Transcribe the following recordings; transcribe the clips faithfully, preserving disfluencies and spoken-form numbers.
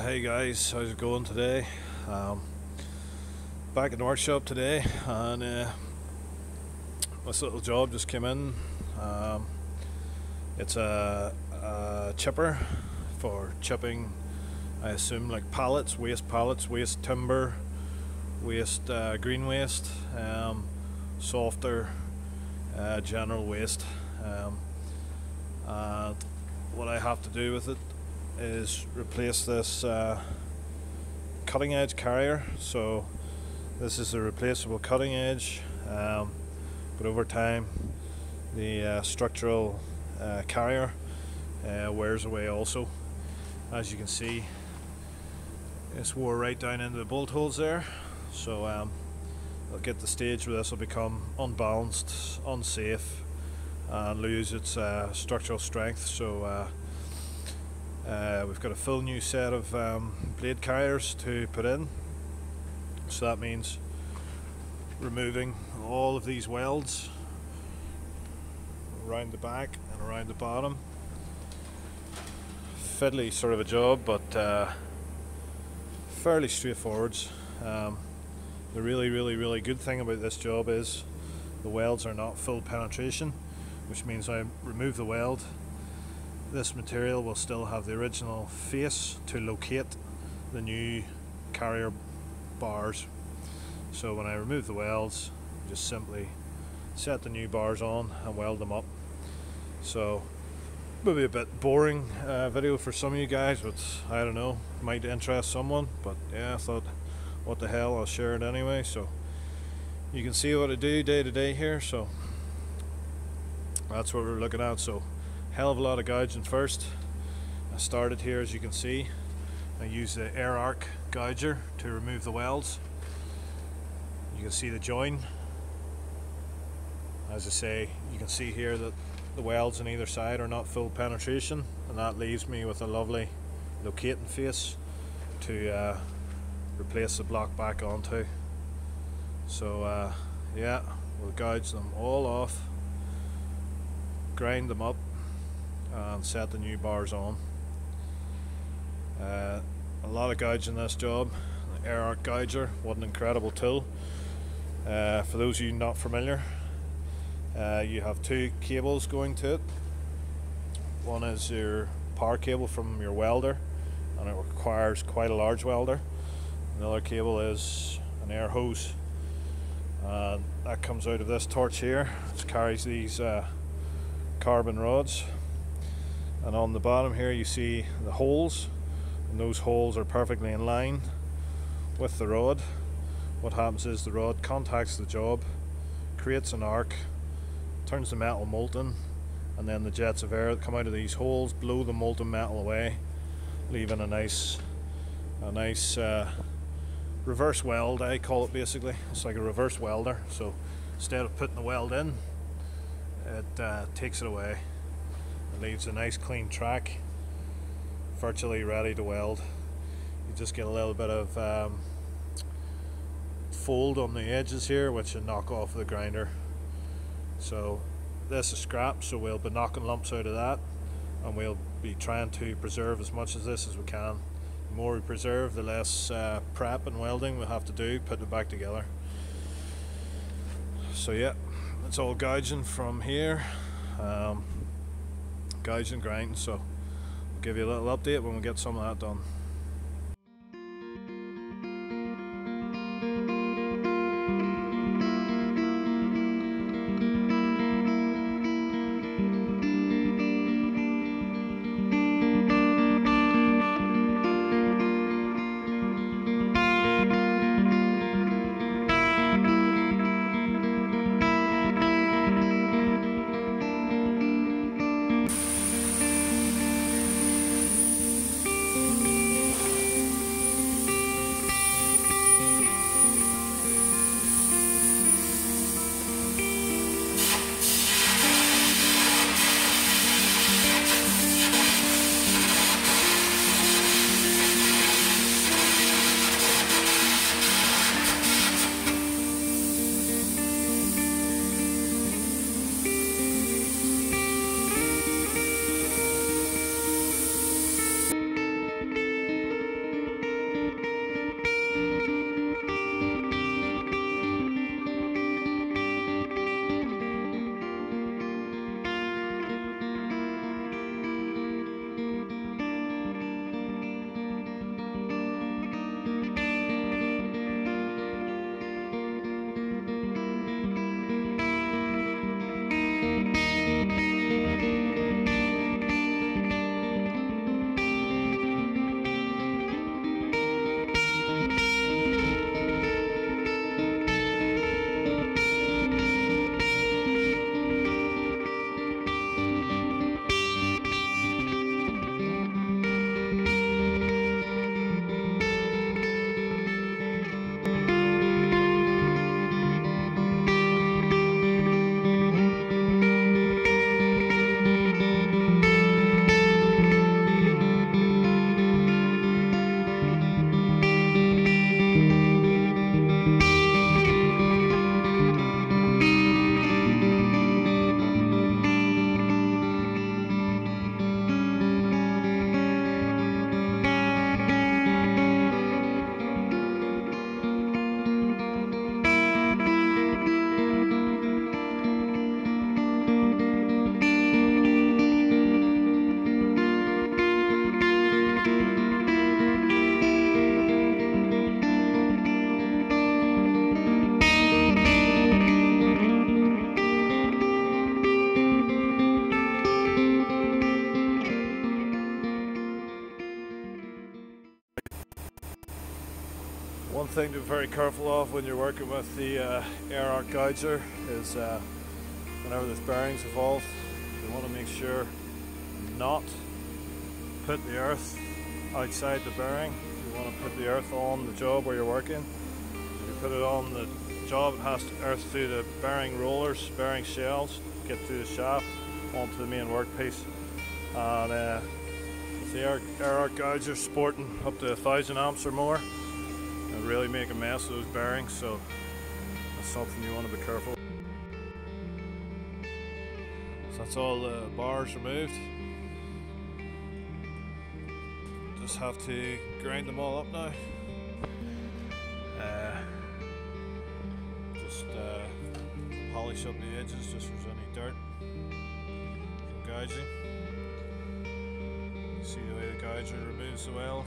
Hey guys, how's it going today? Um, back in the workshop today, and uh, this little job just came in. Um, it's a, a chipper for chipping, I assume, like pallets, waste pallets, waste timber, waste uh, green waste, um, softer, uh, general waste. Um, and what I have to do with it is replace this uh, cutting edge carrier. So this is a replaceable cutting edge, um, but over time the uh, structural uh, carrier uh, wears away also. As you can see, it's wore right down into the bolt holes there, so um, it'll get to the stage where this will become unbalanced, unsafe, and lose its uh, structural strength. So uh, Uh, we've got a full new set of um, blade carriers to put in, so that means removing all of these welds around the back and around the bottom. Fiddly sort of a job, but uh, fairly straightforward. Um, the really really really good thing about this job is the welds are not full penetration, which means I remove the weld, this material will still have the original face to locate the new carrier bars. So when I remove the welds, just simply set the new bars on and weld them up. So maybe a bit boring uh, video for some of you guys, but I don't know, might interest someone. But yeah, I thought, what the hell, I'll share it anyway. So you can see what I do day to day here. So that's what we're looking at. So hell of a lot of gouging first. I started here, as you can see. I use the air arc gouger to remove the welds. You can see the join. As I say, you can see here that the welds on either side are not full penetration, and that leaves me with a lovely locating face to uh, replace the block back onto. So uh, yeah, we'll gouge them all off, grind them up, and set the new bars on. Uh, a lot of gouging in this job. The air arc gouger, what an incredible tool. Uh, for those of you not familiar, uh, you have two cables going to it. One is your power cable from your welder, and it requires quite a large welder. And the other cable is an air hose. Uh, that comes out of this torch here, which carries these uh, carbon rods. And on the bottom here you see the holes, and those holes are perfectly in line with the rod. What happens is the rod contacts the job, creates an arc, turns the metal molten, and then the jets of air that come out of these holes blow the molten metal away, leaving a nice a nice uh, reverse weld, I call it. Basically it's like a reverse welder, so instead of putting the weld in, it uh, takes it away. Leaves a nice clean track, virtually ready to weld. You just get a little bit of um, fold on the edges here, which you knock off the grinder. So this is scrap, so we'll be knocking lumps out of that, and we'll be trying to preserve as much of this as we can. The more we preserve, the less uh, prep and welding we'll have to do, putting it back together. So yeah, it's all gouging from here. Um, gouging, grinding, so we'll give you a little update when we get some of that done. Thank you. One thing to be very careful of when you're working with the uh, air arc gouger is uh, whenever there's bearings involved, you want to make sure not put the earth outside the bearing. You want to put the earth on the job where you're working. If you put it on the job, it has to earth through the bearing rollers, bearing shells, get through the shaft onto the main workpiece. And uh, with the air, air arc gouger sporting up to a thousand amps or more, it'll really make a mess of those bearings, so that's something you want to be careful. So that's all the bars removed. Just have to grind them all up now. Uh, just uh, polish up the edges just if there's any dirt from gouging. See the way the gouger removes the weld.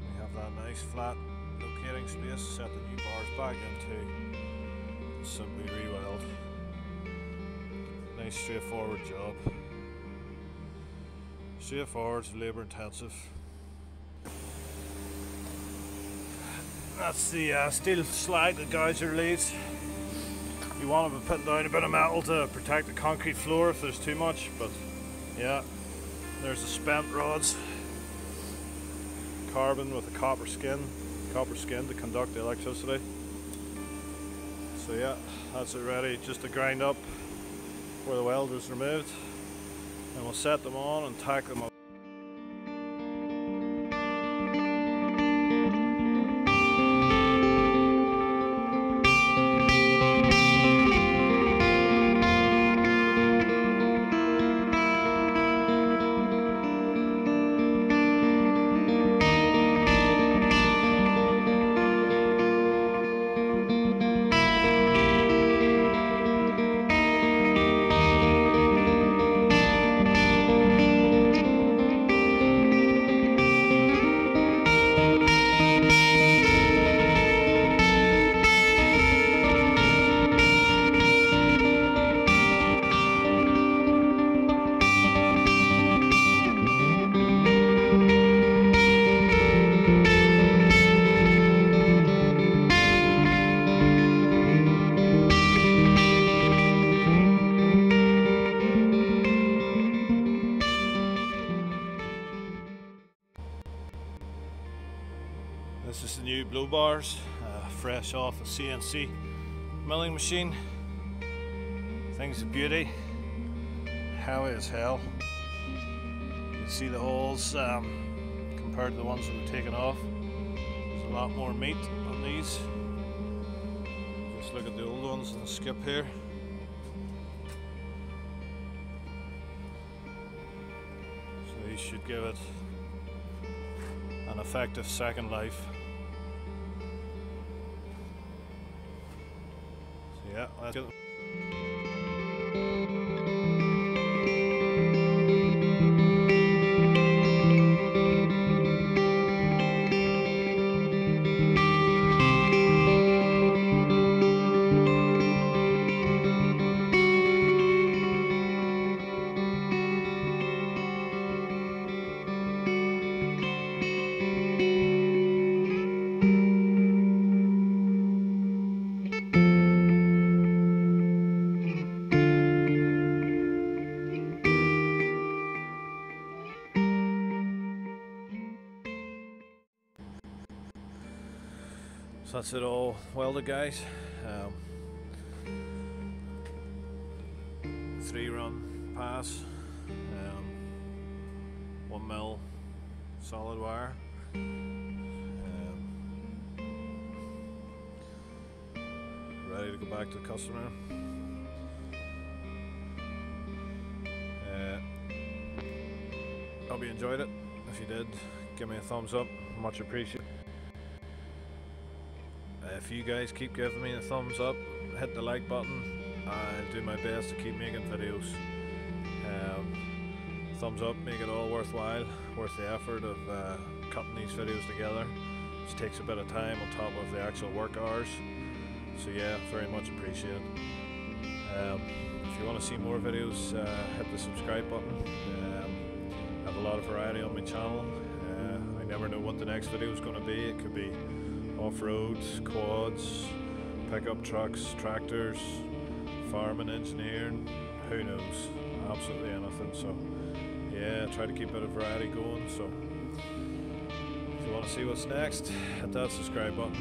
We have that nice flat locating space to set the new bars back into. Simply re-weld. Nice straightforward job. Straightforward, labour intensive. That's the uh, steel slag that gouger leaves. You want to be putting down a bit of metal to protect the concrete floor if there's too much, but yeah, there's the spent rods. Carbon with a copper skin, copper skin to conduct the electricity. So yeah, that's it ready just to grind up where the weld was removed, and we'll set them on and tack them up. This is the new blow bars, uh, fresh off the C N C milling machine. Thing's a beauty, heavy as hell. You can see the holes um, compared to the ones that were taken off. There's a lot more meat on these. Just look at the old ones and the skip here. So these should give it an effective second life. Yeah, that's good. So that's it all welded, guys. Um, three run pass, um, one mil solid wire. Um, ready to go back to the customer. Uh, hope you enjoyed it. If you did, give me a thumbs up. Much appreciated. If you guys keep giving me a thumbs up, hit the like button. I'll do my best to keep making videos. Um, thumbs up, make it all worthwhile, worth the effort of uh, cutting these videos together. It takes a bit of time on top of the actual work hours. So yeah, very much appreciated. Um, if you want to see more videos, uh, hit the subscribe button. Um, I have a lot of variety on my channel. Uh, I never know what the next video is going to be. It could be off-roads, quads, pickup trucks, tractors, farming, engineering, who knows, absolutely anything. So yeah, try to keep a bit of variety going. So if you want to see what's next, hit that subscribe button.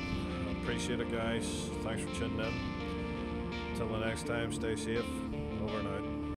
I appreciate it, guys. Thanks for tuning in. Until the next time, stay safe. Over and out.